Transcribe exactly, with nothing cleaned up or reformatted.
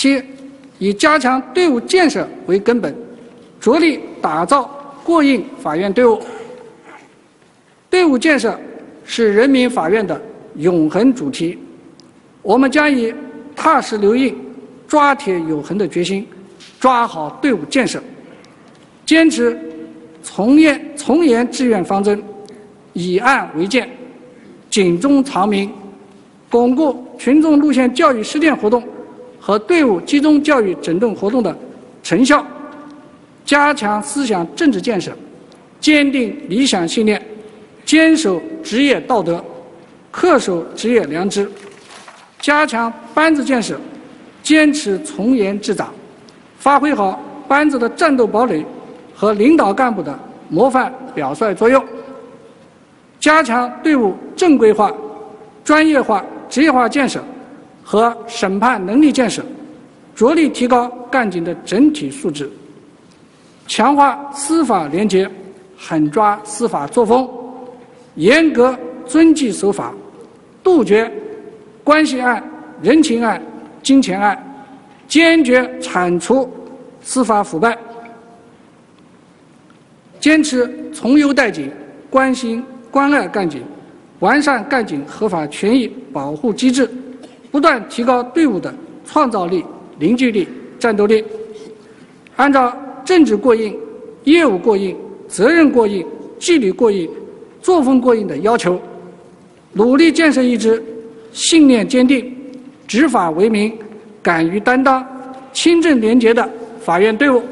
七，以加强队伍建设为根本，着力打造过硬法院队伍。队伍建设是人民法院的永恒主题，我们将以踏实留印、抓铁有痕的决心，抓好队伍建设，坚持从严从严治院方针，以案为鉴，警钟长鸣，巩固群众路线教育试点活动和队伍集中教育整顿活动的成效，加强思想政治建设，坚定理想信念，坚守职业道德，恪守职业良知，加强班子建设，坚持从严治党，发挥好班子的战斗堡垒和领导干部的模范表率作用，加强队伍正规化、专业化、职业化建设和审判能力建设，着力提高干警的整体素质，强化司法廉洁，狠抓司法作风，严格遵纪守法，杜绝关系案、人情案、金钱案，坚决铲除司法腐败，坚持从优待警，关心关爱干警，完善干警合法权益保护机制，不断提高队伍的创造力、凝聚力、战斗力。按照政治过硬、业务过硬、责任过硬、纪律过硬、作风过硬的要求，努力建设一支信念坚定、执法为民、敢于担当、清正廉洁的法院队伍。